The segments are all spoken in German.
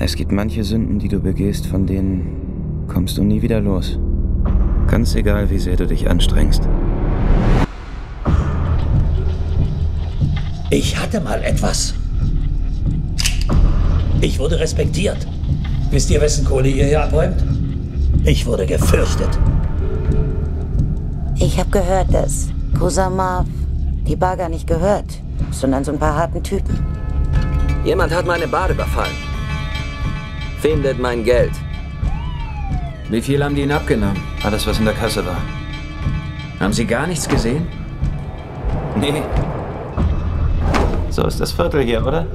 Es gibt manche Sünden, die du begehst, von denen kommst du nie wieder los. Ganz egal, wie sehr du dich anstrengst. Ich hatte mal etwas. Ich wurde respektiert. Wisst ihr, wessen Kohle ihr hier abräumt? Ich wurde gefürchtet. Ich habe gehört, dass Kusama die Bar gar nicht gehört, sondern so ein paar harten Typen. Jemand hat meine Bar überfallen. Findet mein Geld. Wie viel haben die ihnen abgenommen? Alles, was in der Kasse war. Haben sie gar nichts gesehen? Nee. So ist das Viertel hier, oder?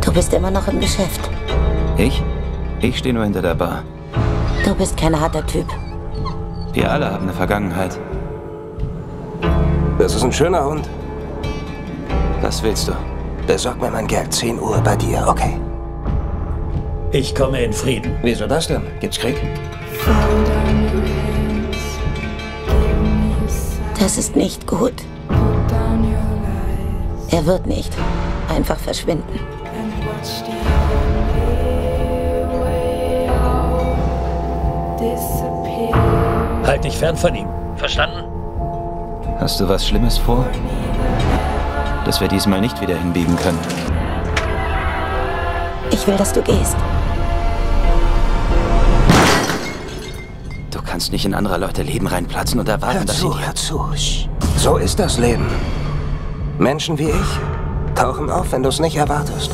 Du bist immer noch im Geschäft. Ich? Ich stehe nur hinter der Bar. Du bist kein harter Typ. Wir alle haben eine Vergangenheit. Das ist ein schöner Hund. Was willst du? Besorg mir mein Geld. 10 Uhr bei dir, okay? Ich komme in Frieden. Wieso das denn? Gibt's Krieg? Das ist nicht gut. Er wird nicht einfach verschwinden. Halt dich fern von ihm. Verstanden? Hast du was Schlimmes vor? Dass wir diesmal nicht wieder hinbiegen können. Ich will, dass du gehst. Du kannst nicht in anderer Leute Leben reinplatzen und erwarten, dass sie... Hör zu, hör zu. So ist das Leben. Menschen wie ich tauchen auf, wenn du es nicht erwartest.